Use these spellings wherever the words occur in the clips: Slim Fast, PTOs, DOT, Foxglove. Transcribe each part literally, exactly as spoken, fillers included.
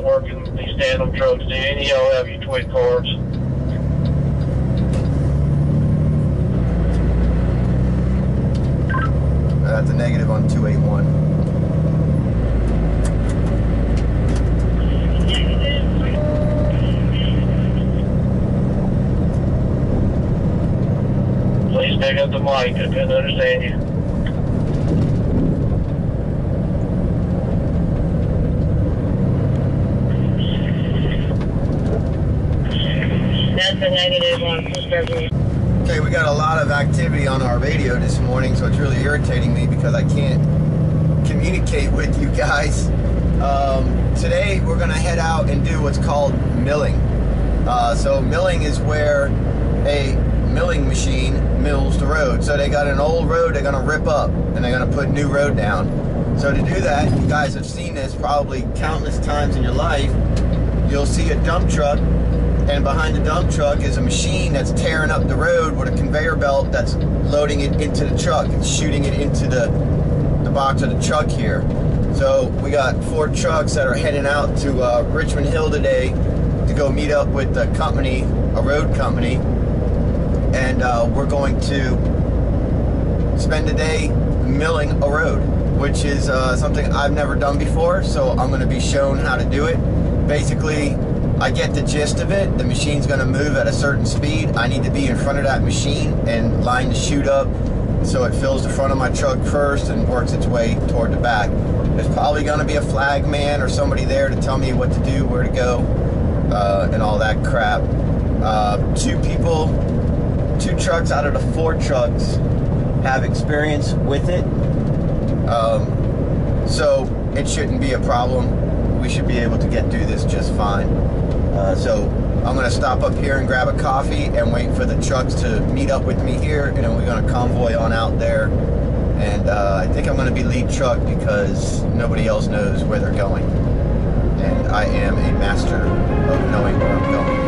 not working with these tandem trucks, do any of y'all have your twin cars? That's a negative on two eight one. Please pick up the mic, I couldn't understand you. That's a negative one. Okay, we got a lot of activity on our radio this morning, so it's really irritating me because I can't communicate with you guys. Um, today we're going to head out and do what's called milling. Uh, so milling is where a milling machine mills the road. So they got an old road they're gonna rip up and they're gonna put new road down. So to do that, you guys have seen this probably countless times in your life. You'll see a dump truck, and behind the dump truck is a machine that's tearing up the road with a conveyor belt that's loading it into the truck and shooting it into the, the box of the truck here. So we got four trucks that are heading out to uh, Richmond Hill today to go meet up with a company, a road company. And uh, we're going to spend a day milling a road, which is uh, something I've never done before, so I'm going to be shown how to do it. Basically, I get the gist of it. The machine's going to move at a certain speed. I need to be in front of that machine and line the chute up so it fills the front of my truck first and works its way toward the back. There's probably going to be a flag man or somebody there to tell me what to do, where to go, uh, and all that crap. Uh, two people... Two trucks out of the four trucks have experience with it, um, so it shouldn't be a problem. We should be able to get through this just fine. Uh, so I'm going to stop up here and grab a coffee and wait for the trucks to meet up with me here, and then we're going to convoy on out there. And uh, I think I'm going to be lead truck because nobody else knows where they're going, and I am a master of knowing where I'm going.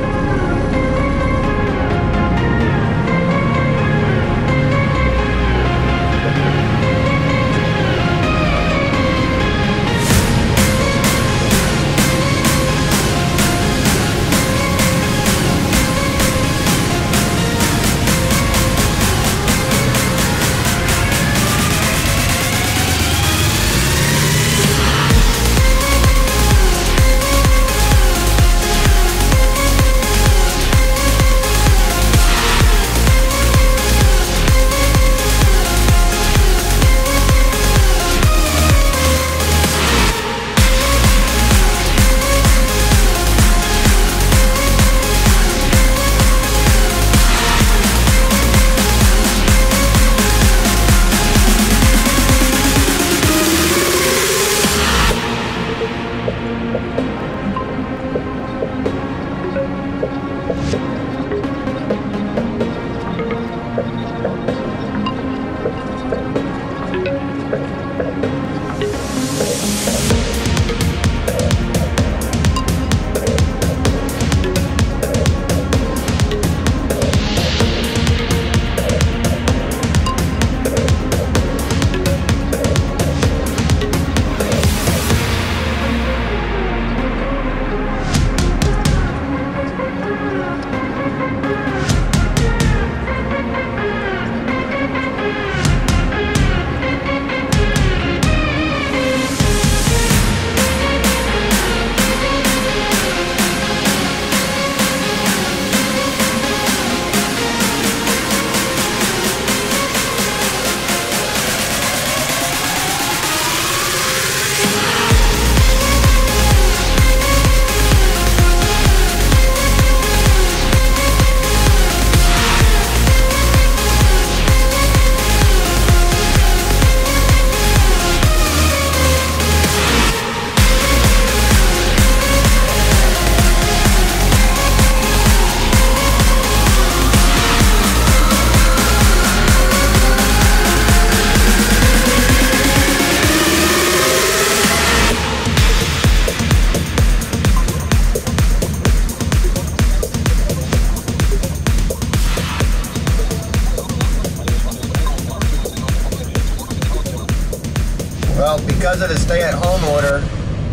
Well, because of the stay-at-home order,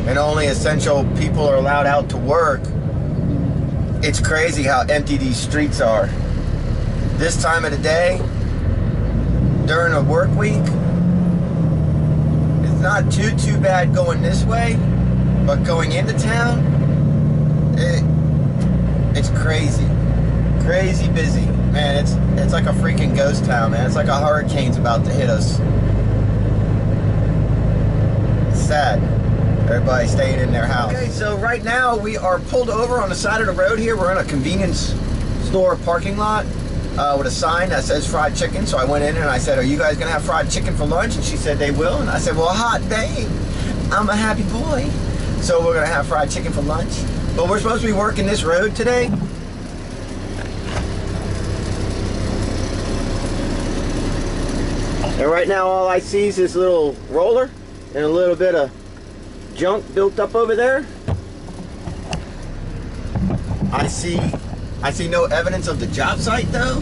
and only essential people are allowed out to work, it's crazy how empty these streets are. This time of the day, during a work week, it's not too, too bad going this way, but going into town, it, it's crazy. Crazy busy. Man, it's, it's like a freaking ghost town, man. It's like a hurricane's about to hit us. Sad. Everybody staying in their house. Okay, so right now we are pulled over on the side of the road here. We're in a convenience store parking lot uh, with a sign that says fried chicken. So I went in and I said, "Are you guys gonna have fried chicken for lunch?" And she said they will. And I said, "Well, hot dang, I'm a happy boy." So we're gonna have fried chicken for lunch. But we're supposed to be working this road today. And right now all I see is this little roller and a little bit of junk built up over there. I see I see no evidence of the job site though.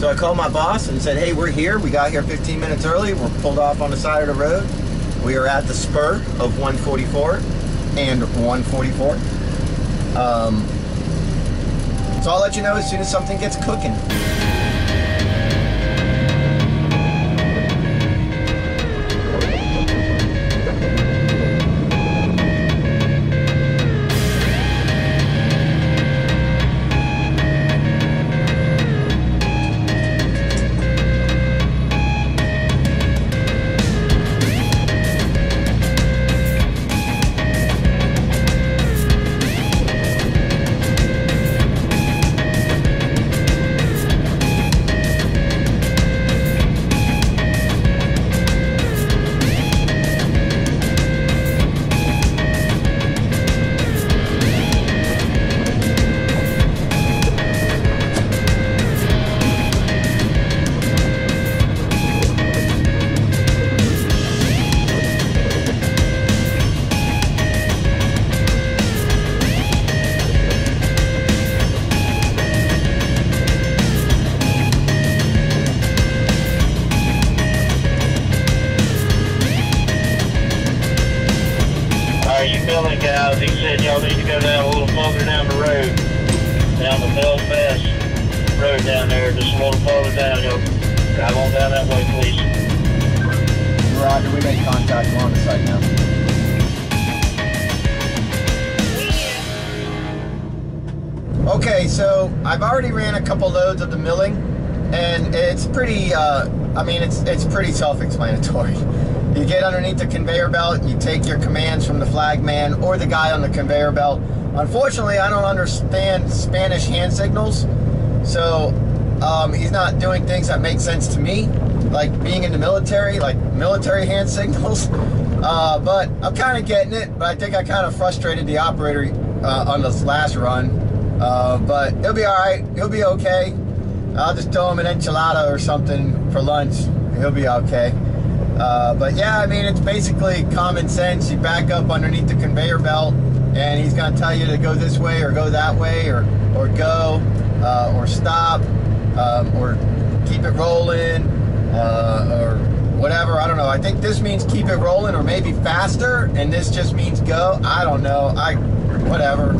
So I called my boss and said, "Hey, we're here. We got here fifteen minutes early. We're pulled off on the side of the road. We are at the spur of one forty-four and one forty-four. Um, so I'll let you know as soon as something gets cooking." Guys, he said y'all need to go down a little further down the road, down the Slim Fast road down there, just a little further down. Y'all drive on down that way, please. Roger, we made contact. We're on the site now. Yeah. Okay, so I've already ran a couple loads of the milling, and it's pretty. Uh, I mean, it's it's pretty self-explanatory. You get underneath the conveyor belt, you take your commands from the flag man or the guy on the conveyor belt. Unfortunately, I don't understand Spanish hand signals, so um, he's not doing things that make sense to me, like being in the military, like military hand signals. Uh, but I'm kind of getting it, but I think I kind of frustrated the operator uh, on this last run. Uh, but it'll be all right. He'll be okay. I'll just throw him an enchilada or something for lunch. He'll be okay. Uh, but yeah, I mean, it's basically common sense. You back up underneath the conveyor belt and he's going to tell you to go this way or go that way or, or go uh, or stop um, or keep it rolling uh, or whatever. I don't know. I think this means keep it rolling or maybe faster, and this just means go. I don't know. I whatever.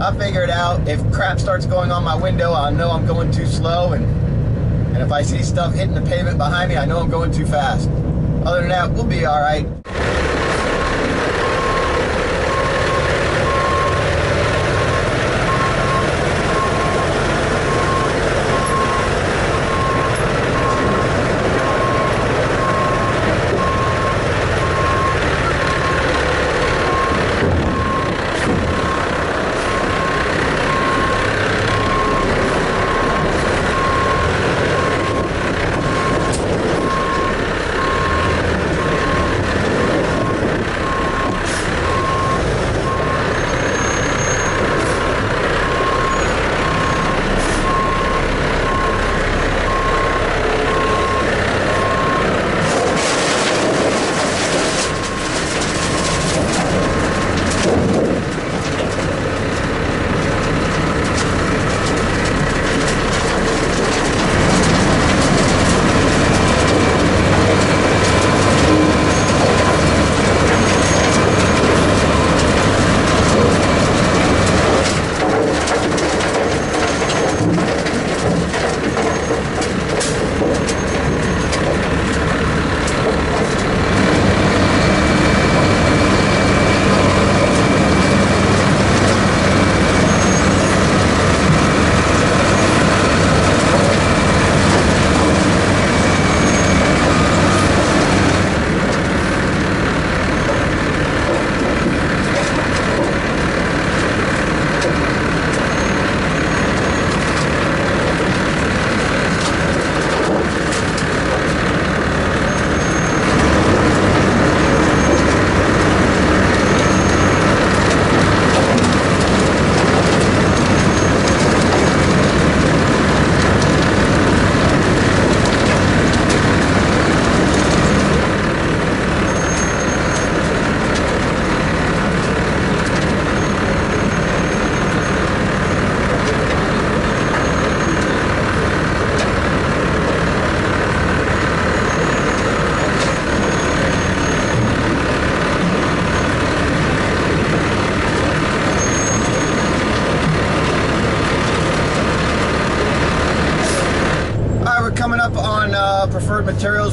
I'll figure it out. If crap starts going on my window, I'll know I'm going too slow. And, and if I see stuff hitting the pavement behind me, I know I'm going too fast. Other than that, we'll be all right.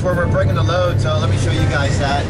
where we're bringing the load, so let me show you guys that.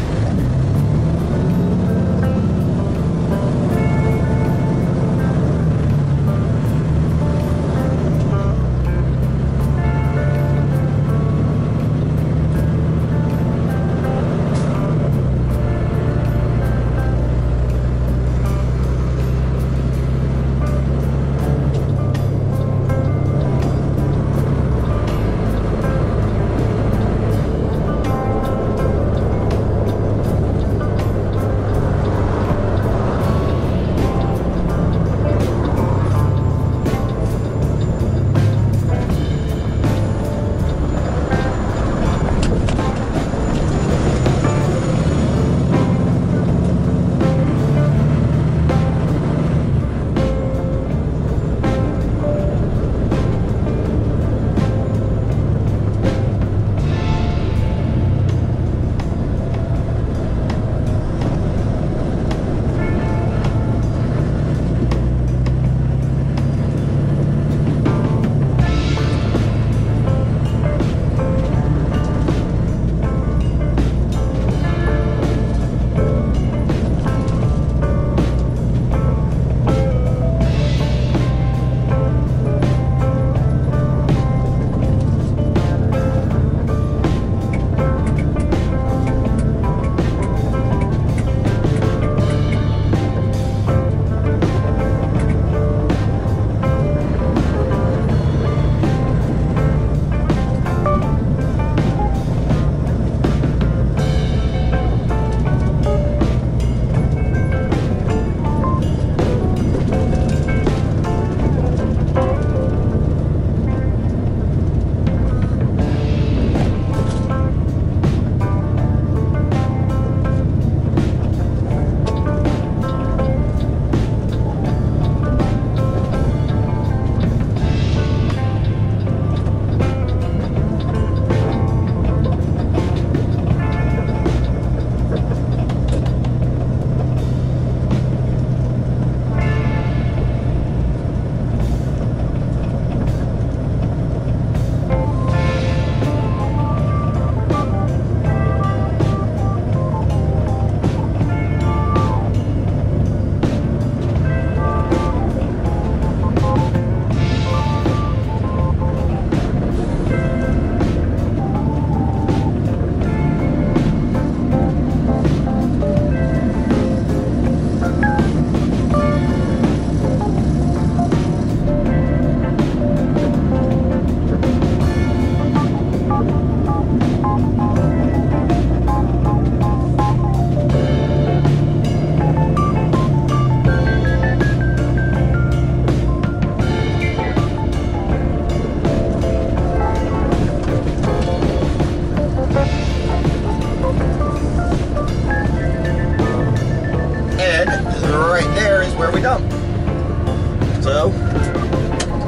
So,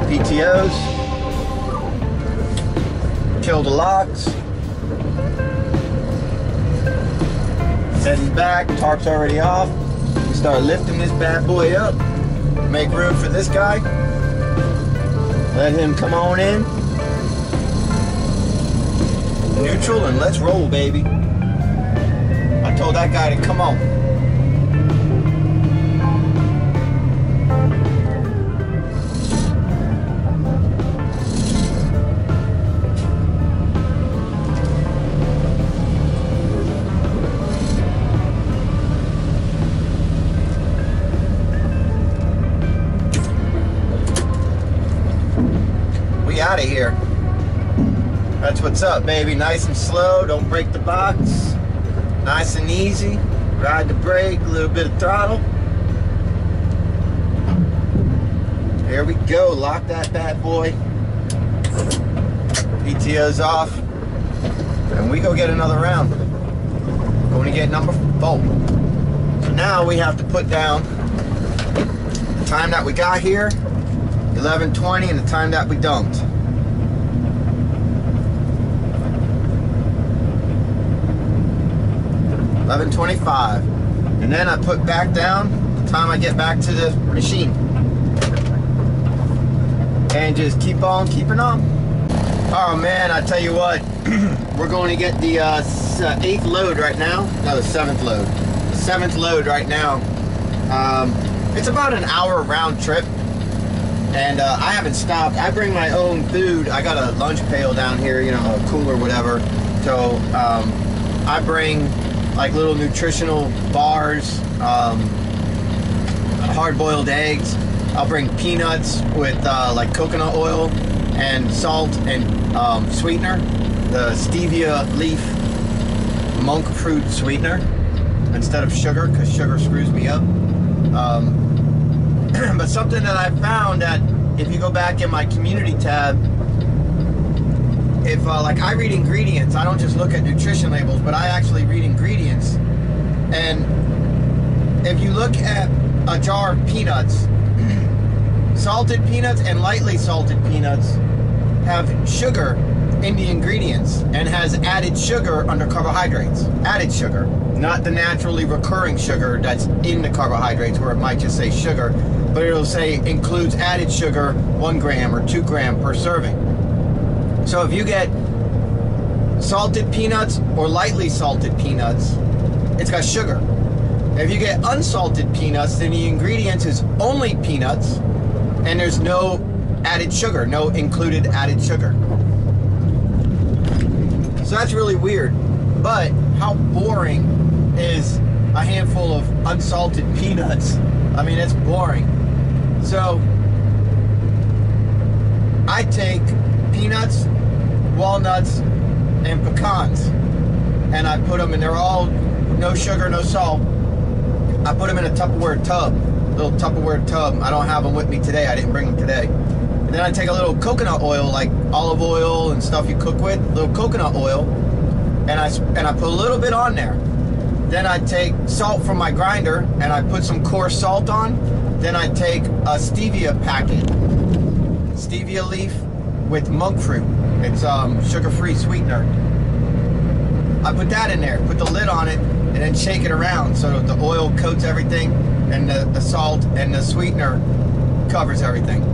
P T Os, kill the locks, setting back, tarp's already off. We start lifting this bad boy up, make room for this guy, let him come on in, neutral, and let's roll, baby. I told that guy to come on. Out of here. That's what's up, baby. Nice and slow, don't break the box. Nice and easy, ride the brake, a little bit of throttle. There we go, lock that bad boy. P T O's off, and we go get another round. Going to get number four. So now we have to put down the time that we got here, eleven twenty, and the time that we dumped. eleven twenty-five. And then I put back down the time I get back to the machine. And just keep on keeping on. Oh man, I tell you what. We're going to get the uh, eighth load right now. No, the seventh load. The seventh load right now. Um, it's about an hour round trip. And uh, I haven't stopped. I bring my own food. I got a lunch pail down here, you know, a cooler, whatever. So um, I bring like little nutritional bars, um, hard-boiled eggs. I'll bring peanuts with uh, like coconut oil and salt and um, sweetener, the stevia leaf monk fruit sweetener instead of sugar, because sugar screws me up. Um, But something that I found that if you go back in my community tab, if uh, like I read ingredients, I don't just look at nutrition labels, but I actually read ingredients. And if you look at a jar of peanuts, salted peanuts and lightly salted peanuts have sugar in the ingredients and has added sugar under carbohydrates, added sugar, not the naturally recurring sugar that's in the carbohydrates where it might just say sugar. But it'll say includes added sugar, one gram or two gram per serving. So if you get salted peanuts or lightly salted peanuts, it's got sugar. If you get unsalted peanuts, then the ingredients is only peanuts and there's no added sugar, no included added sugar. So that's really weird. But how boring is a handful of unsalted peanuts? I mean, it's boring. So I take peanuts, walnuts, and pecans, and I put them in, they're all no sugar, no salt. I put them in a Tupperware tub, little Tupperware tub. I don't have them with me today. I didn't bring them today. And then I take a little coconut oil, like olive oil and stuff you cook with, little coconut oil, and I, and I put a little bit on there. Then I take salt from my grinder and I put some coarse salt on. Then I take a stevia packet, stevia leaf with monk fruit. It's um, sugar-free sweetener. I put that in there, put the lid on it, and then shake it around so that the oil coats everything and the, the salt and the sweetener covers everything.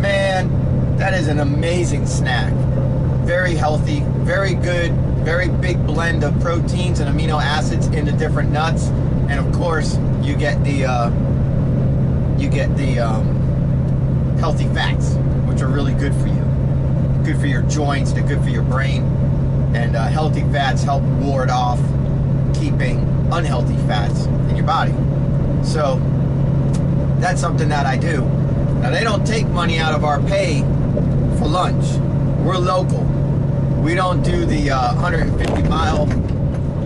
Man, that is an amazing snack. Very healthy, very good. Very big blend of proteins and amino acids in the different nuts, and of course you get the uh, you get the um, healthy fats, which are really good for you, good for your joints, they're good for your brain. And uh, healthy fats help ward off keeping unhealthy fats in your body. So that's something that I do. Now they don't take money out of our pay for lunch. We're local. We don't do the uh, one hundred fifty mile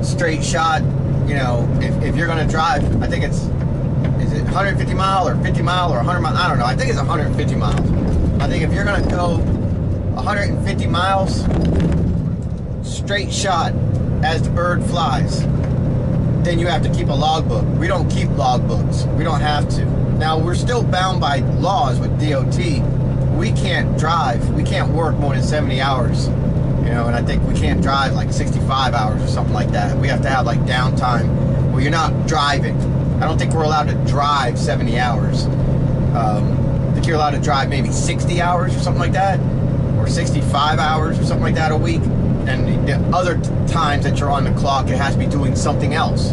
straight shot. You know, if, if you're gonna drive, I think it's, is it one hundred fifty mile or fifty mile or one hundred mile? I don't know, I think it's one hundred fifty miles. I think if you're gonna go one hundred fifty miles, straight shot as the bird flies, then you have to keep a logbook. We don't keep logbooks, we don't have to. Now we're still bound by laws with D O T. We can't drive, we can't work more than seventy hours. You know, and I think we can't drive like sixty-five hours or something like that. We have to have like downtime where you're not driving. I don't think we're allowed to drive seventy hours. Um, I think you're allowed to drive maybe sixty hours or something like that, or sixty-five hours or something like that a week. And the other times that you're on the clock, it has to be doing something else.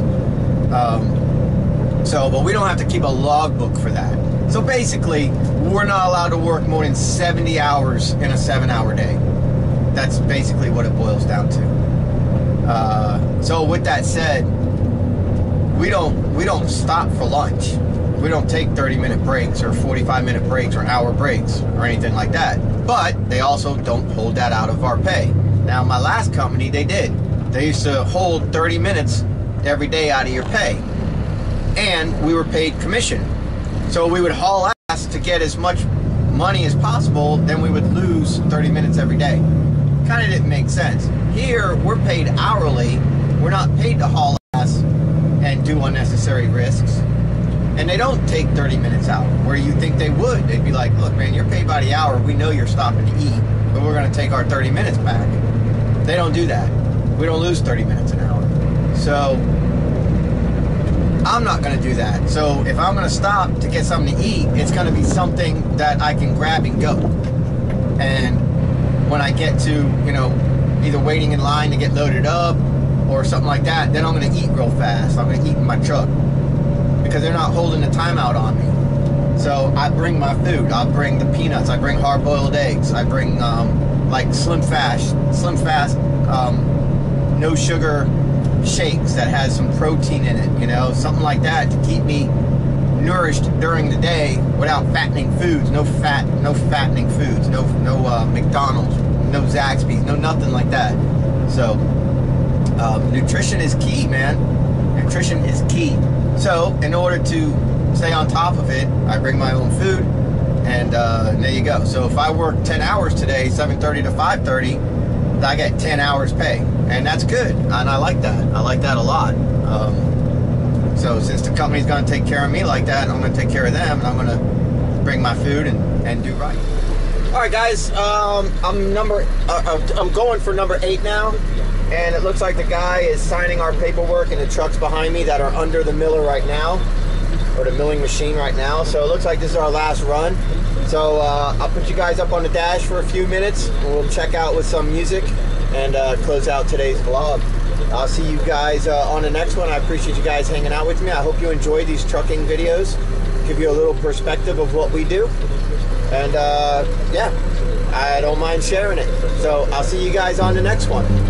Um, so, but we don't have to keep a logbook for that. So basically, we're not allowed to work more than seventy hours in a seven hour day. That's basically what it boils down to. Uh, so with that said, we don't we don't stop for lunch. We don't take thirty minute breaks or forty-five minute breaks or hour breaks or anything like that. But they also don't hold that out of our pay. Now my last company, they did. They used to hold thirty minutes every day out of your pay. And we were paid commission. So we would haul ass to get as much money as possible, then we would lose thirty minutes every day. Kind of didn't make sense. Here, we're paid hourly. We're not paid to haul ass and do unnecessary risks. And they don't take thirty minutes out where you think they would. They'd be like, look, man, you're paid by the hour. We know you're stopping to eat, but we're going to take our thirty minutes back. They don't do that. We don't lose thirty minutes an hour. So I'm not going to do that. So if I'm going to stop to get something to eat, it's going to be something that I can grab and go. And when I get to, you know, either waiting in line to get loaded up or something like that, then I'm going to eat real fast. I'm going to eat in my truck because they're not holding the timeout on me. So I bring my food. I bring the peanuts. I bring hard-boiled eggs. I bring um, like Slim Fast, Slim Fast, um, no sugar shakes that has some protein in it, you know, something like that to keep me nourished during the day without fattening foods. No fat, no fattening foods. No, no uh, McDonald's, no Zaxby's, no nothing like that. So. Um, nutrition is key, man. Nutrition is key. So, in order to stay on top of it, I bring my own food, and, uh, and there you go. So, if I work ten hours today, seven thirty to five thirty, I get ten hours pay, and that's good. And I like that. I like that a lot. Um, so, since the company's going to take care of me like that, I'm going to take care of them, and I'm going to bring my food and, and do right. All right, guys. Um, I'm number. Uh, I'm going for number eight now. And it looks like the guy is signing our paperwork and the trucks behind me that are under the miller right now, or the milling machine right now. So it looks like this is our last run. So uh, I'll put you guys up on the dash for a few minutes, and we'll check out with some music and uh, close out today's vlog. I'll see you guys uh, on the next one. I appreciate you guys hanging out with me. I hope you enjoyed these trucking videos. Give you a little perspective of what we do. And uh, yeah, I don't mind sharing it. So I'll see you guys on the next one.